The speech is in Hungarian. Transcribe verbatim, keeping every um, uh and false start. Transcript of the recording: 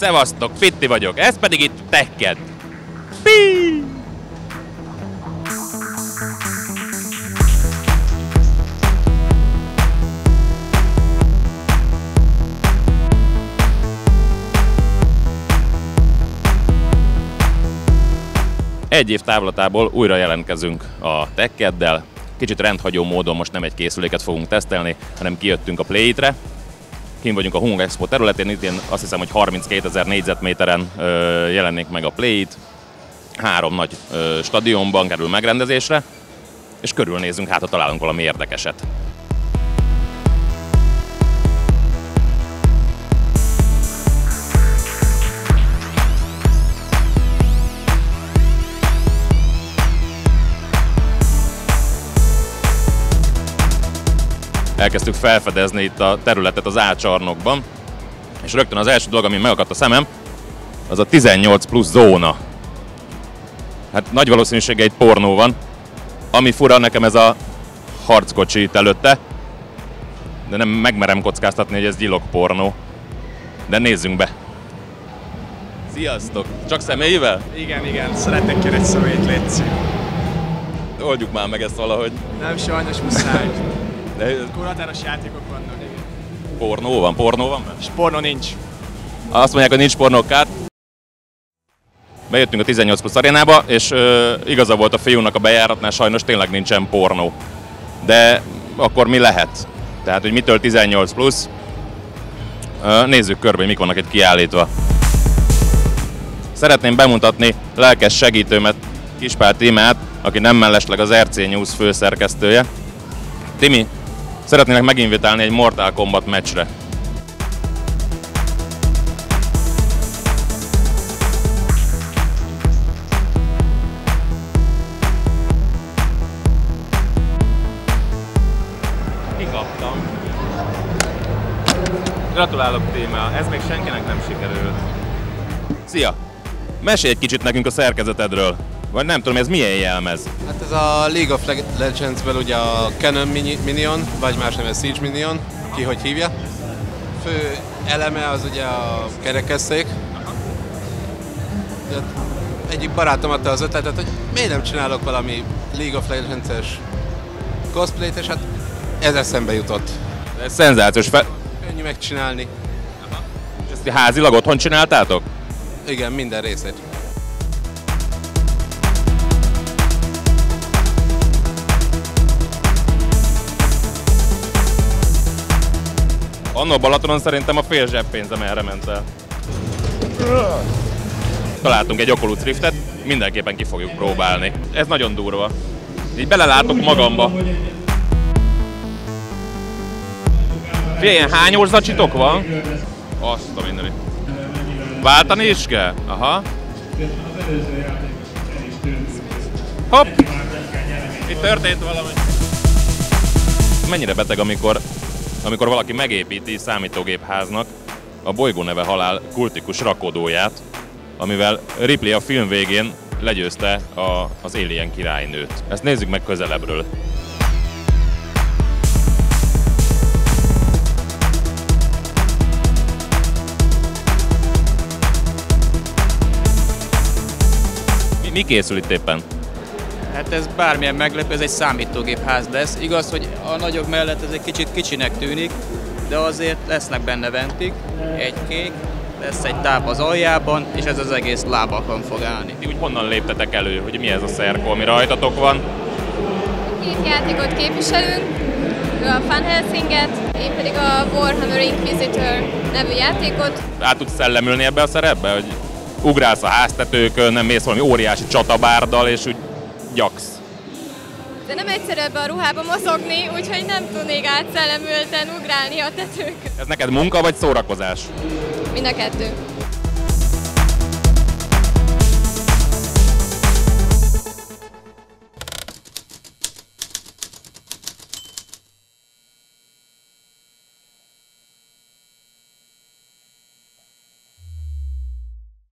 Szevasztok, Pitti vagyok, ez pedig itt TechKedd. Piii! Egy év távlatából újra jelentkezünk a TechKeddel. Kicsit rendhagyó módon most nem egy készüléket fogunk tesztelni, hanem kijöttünk a PlayIT-re. Kint vagyunk a Hung Expo területén, itt én azt hiszem, hogy harminckétezer négyzetméteren ö, jelenik meg a PlayIT. Három nagy ö, stadionban kerül megrendezésre, és körülnézünk, hát ha találunk valami érdekeset. Elkezdtük felfedezni itt a területet az ácsarnokban, és rögtön az első dolog, ami megakadt a szemem, az a tizennyolc plusz zóna. Hát nagy valószínűséggel egy pornó van. Ami fura, nekem ez a harckocsi itt előtte, de nem megmerem kockáztatni, hogy ez gyilokpornó. De nézzünk be! Sziasztok! Csak személyvel? Igen, igen, szeretnék kérni egy személyt, létszik. Oldjuk már meg ezt valahogy. Nem, sajnos muszáj. De... korhatáros játékok vannak, igen. Pornó van, pornó van? És pornó nincs. Azt mondják, hogy nincs pornókát. Bejöttünk a tizennyolc plusz arénába, és ö, igaza volt a fiúnak a bejáratnál, sajnos tényleg nincsen pornó. De akkor mi lehet? Tehát, hogy mitől tizennyolc plusz? Ö, nézzük körbe, hogy mik vannak itt kiállítva. Szeretném bemutatni lelkes segítőmet, Kispál Tímát, aki nem mellesleg az er cé News főszerkesztője. Timi, szeretnének meginvitálni egy Mortal Kombat meccsre. Kikaptam. Gratulálok, Tíma, ez még senkinek nem sikerült. Szia! Mesélj egy kicsit nekünk a szerkezetedről. Vagy nem tudom, ez milyen jelmez? Hát ez a League of Legends-ből ugye a Cannon Minion, vagy más neve Siege Minion, ki hogy hívja. Fő eleme az ugye a kerekesszék. Egyik barátom adta az ötletet, hogy miért nem csinálok valami League of Legends-es cosplayt, és hát ez eszembe jutott. Ez szenzációs. Fe... Könnyű megcsinálni. Aha. És ezt házilag otthon csináltátok? Igen, minden részét. Annó Balatonon szerintem a fél zseppénzem erre ment el. Találtunk egy Oculus Riftet, mindenképpen ki fogjuk próbálni. Ez nagyon durva. Így belelátok magamba. Fél, ilyen hányós zacsitok van? Azt a mindenit. Váltani is kell? Aha. Hopp! Itt történt valami. Mennyire beteg, amikor amikor valaki megépíti számítógépháznak a bolygó neve halál kultikus rakodóját, amivel Ripley a film végén legyőzte a, az Alien királynőt. Ezt nézzük meg közelebbről. Mi, mi készül itt éppen? Hát ez bármilyen meglepő, ez egy számítógépház lesz. Igaz, hogy a nagyobb mellett ez egy kicsit kicsinek tűnik, de azért lesznek benne ventik, egy kék, lesz egy táp az aljában, és ez az egész lábakon fog állni. Úgy honnan léptetek elő, hogy mi ez a szerkó, ami rajtatok van? Két játékot képviselünk, ő a Fun Helsinget, én pedig a Warhammer Inquisitor nevű játékot. Át tudsz szellemülni ebbe a szerepbe, hogy ugrálsz a háztetőkön, nem mész valami óriási csatabárdal, és úgy gyaksz. De nem egyszerű ebbe a ruhába mozogni, úgyhogy nem tudnék átszellemülten ugrálni a tetők. Ez neked munka vagy szórakozás? Mind a kettő.